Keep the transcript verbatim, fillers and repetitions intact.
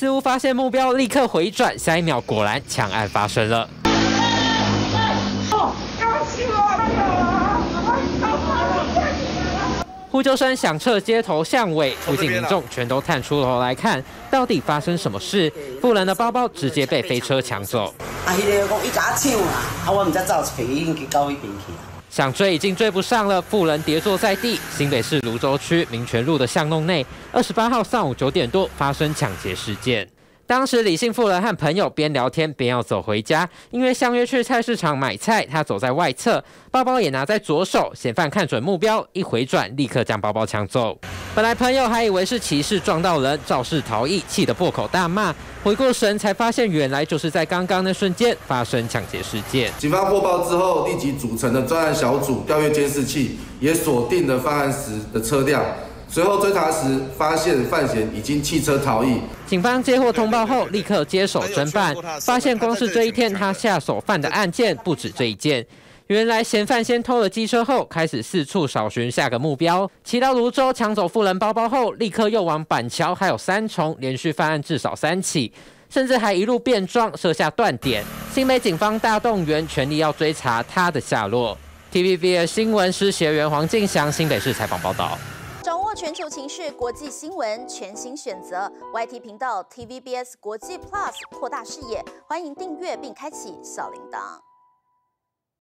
似乎发现目标，立刻回转，下一秒果然枪案发生了。 呼救声响彻街头巷尾，附近民众全都探出头来看，到底发生什么事？富人的包包直接被飞车抢走。啊，迄个讲伊甲我抢啦，啊，我唔知走一边，已经去到迄边去啦。想追已经追不上了，富人跌坐在地。新北市芦洲区民权路的巷弄内，二十八号上午九点多发生抢劫事件。 当时李姓妇人和朋友边聊天边要走回家，因为相约去菜市场买菜，她走在外侧，包包也拿在左手。嫌犯看准目标，一回转，立刻将包包抢走。本来朋友还以为是骑士撞到人，肇事逃逸，气得破口大骂。回过神才发现，原来就是在刚刚那瞬间发生抢劫事件。警方获报之后，立即组成了专案小组调阅监视器，也锁定了犯案时的车辆。 随后追查时，发现犯嫌已经弃车逃逸。警方接获通报后，立刻接手侦办，发现光是这一天他下手犯的案件不止这一件。原来嫌犯先偷了机车后，开始四处找寻下个目标，骑到芦洲抢走富人包包后，立刻又往板桥还有三重连续犯案至少三起，甚至还一路变装设下断点。新北警方大动员，全力要追查他的下落。T V B S 新闻师协员黄敬祥新北市采访报道。 掌握全球情势，国际新闻全新选择 Y T 频道 T V B S 国际 Plus 扩大视野，欢迎订阅并开启小铃铛。